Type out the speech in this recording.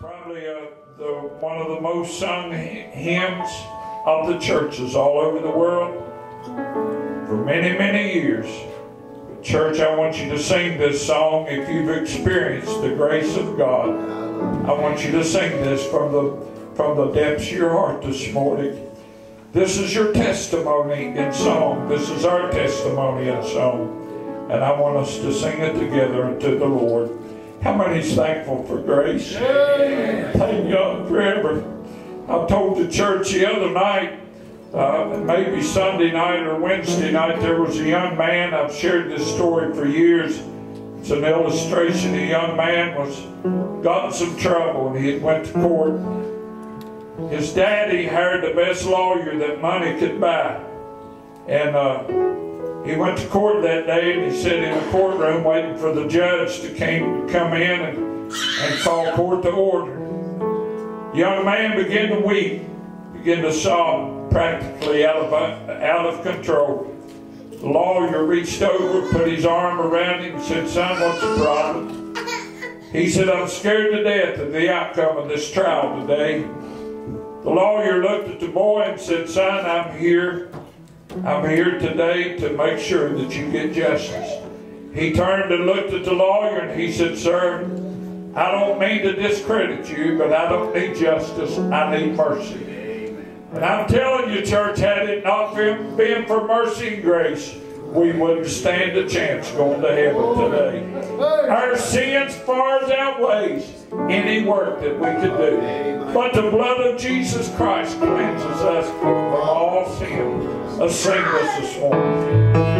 Probably one of the most sung hymns of the churches all over the world for many, many years. But church, I want you to sing this song if you've experienced the grace of God. I want you to sing this from the depths of your heart this morning. This is your testimony in song. This is our testimony in song. And I want us to sing it together unto the Lord. How many is thankful for grace? Yeah. Thank God forever. I told the church the other night, maybe Sunday night or Wednesday night, there was a young man. I've shared this story for years. It's an illustration. A young man got in some trouble and he went to court. His daddy hired the best lawyer that money could buy. And he went to court that day, and he sat in the courtroom waiting for the judge to come in and call court to order. The young man began to weep, began to sob, practically out of control. The lawyer reached over, put his arm around him, and said, "Son, what's the problem?" He said, "I'm scared to death of the outcome of this trial today." The lawyer looked at the boy and said, "Son, I'm here today to make sure that you get justice." He turned and looked at the lawyer and he said, "Sir, I don't mean to discredit you, but I don't need justice. I need mercy." And I'm telling you, church, had it not been for mercy and grace, we wouldn't stand a chance going to heaven today. Our sins far outweighs any work that we could do. But the blood of Jesus Christ cleanses us from all sin. Let's sing this morning.